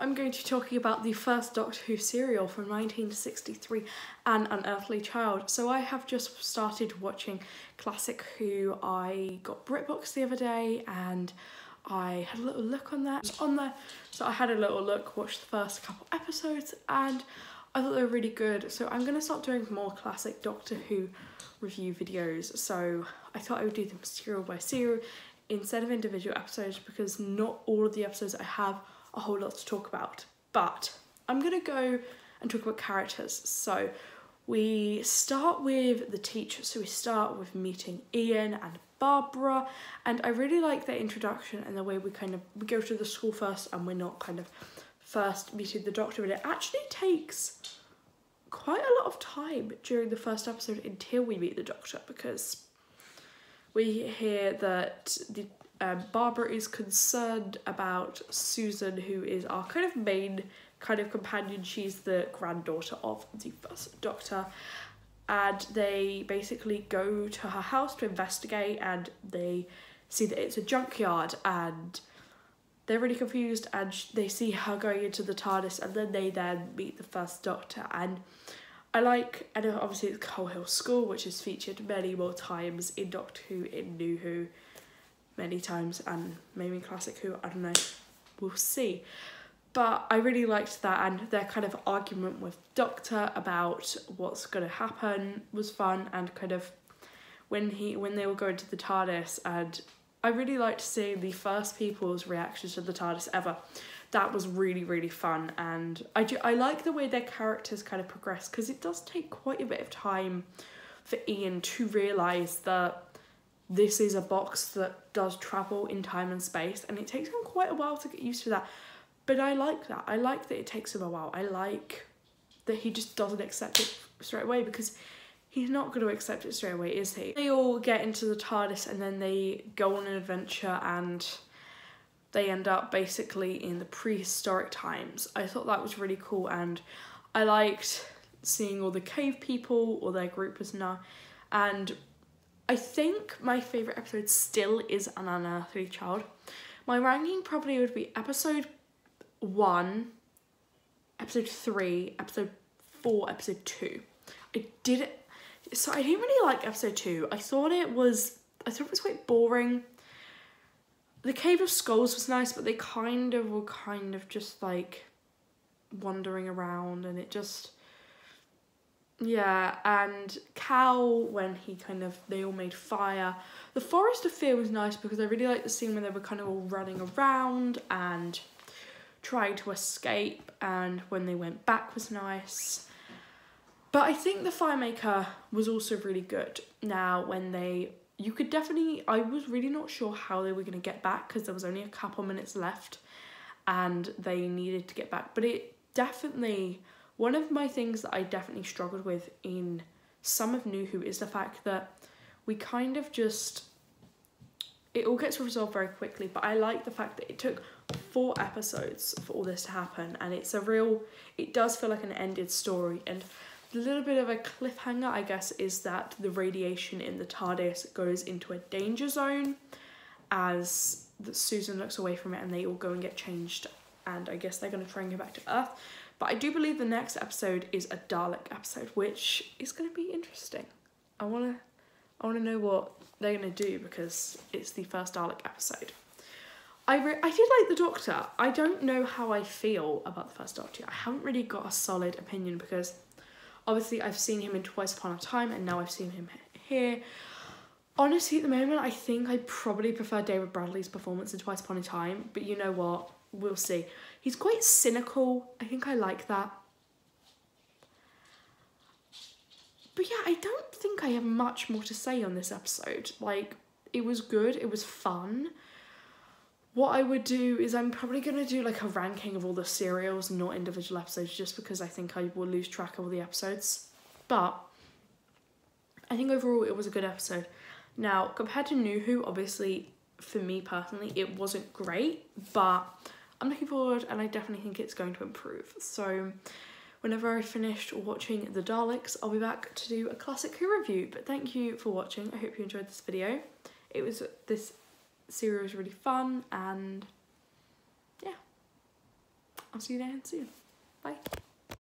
I'm going to be talking about the first Doctor Who serial from 1963, An Unearthly Child. So I have just started watching Classic Who. I got Britbox the other day and I had a little look on that. It's on there, so I had a little look, watched the first couple episodes, and I thought they were really good. So I'm going to start doing more classic Doctor Who review videos. So I thought I would do them serial by serial instead of individual episodes, because not all of the episodes I have a whole lot to talk about, but I'm gonna go and talk about characters. So we start with the teacher. So we start with meeting Ian and Barbara, and I really like their introduction and the way we go to the school first, and we're not kind of first meeting the Doctor, but it actually takes quite a lot of time during the first episode until we meet the Doctor, because we hear that the Barbara is concerned about Susan, who is our kind of main kind of companion. She's the granddaughter of the first Doctor, and they basically go to her house to investigate, and they see that it's a junkyard, and they're really confused, and they see her going into the TARDIS, and then they meet the first Doctor. And I like, and obviously it's Cole Hill School, which is featured many more times in Doctor Who, in New Who, many times, and maybe in Classic Who, I don't know, we'll see. But I really liked that, and their kind of argument with Doctor about what's going to happen was fun, and kind of when they were going to the TARDIS, and I really liked seeing the first people's reactions to the TARDIS ever. That was really, really fun, and I like the way their characters kind of progress, because it does take quite a bit of time for Ian to realise that this is a box that does travel in time and space, and it takes him quite a while to get used to that. But I like that. I like that it takes him a while. I like that he just doesn't accept it straight away, because he's not going to accept it straight away, is he? They all get into the TARDIS, and then they go on an adventure, and they end up basically in the prehistoric times. I thought that was really cool, and I liked seeing all the cave people, or their group was now, and I think my favourite episode still is An Unearthly Child. My ranking probably would be episode 1, episode 3, episode 4, episode 2. I didn't really like episode 2. I thought it was quite boring. The Cave of Skulls was nice, but they kind of were just like wandering around, and it just, yeah. And Cal, when they all made fire. The Forest of Fear was nice, because I really liked the scene where they were all running around and trying to escape, and when they went back was nice. But I think the Fire Maker was also really good. Now, you could definitely, I was really not sure how they were going to get back, because there was only a couple minutes left and they needed to get back. But it definitely, one of my things that I definitely struggled with in some of New Who is the fact that we it all gets resolved very quickly, but I like the fact that it took 4 episodes for all this to happen, and it does feel like an ended story. And a little bit of a cliffhanger, I guess, is that the radiation in the TARDIS goes into a danger zone as Susan looks away from it, and they all go and get changed, and I guess they're going to try and go back to Earth. But I do believe the next episode is a Dalek episode, which is going to be interesting. I want to know what they're going to do, because it's the first Dalek episode. I did like the Doctor. I don't know how I feel about the first Doctor. I haven't really got a solid opinion, because obviously I've seen him in Twice Upon a Time, and now I've seen him here. Honestly, at the moment, I think I probably prefer David Bradley's performance in Twice Upon a Time, but you know what? We'll see. He's quite cynical. I think I like that. But yeah, I don't think I have much more to say on this episode. Like, it was good. It was fun. What I would do is I'm probably going to do like a ranking of all the serials, not individual episodes, just because I think I will lose track of all the episodes. But I think overall it was a good episode. Now, compared to New Who, obviously, for me personally, it wasn't great, but I'm looking forward, and I definitely think it's going to improve. So whenever I finished watching the Daleks, I'll be back to do a Classic Who review. But thank you for watching. I hope you enjoyed this video. This serial was really fun, and yeah. I'll see you guys soon. Bye.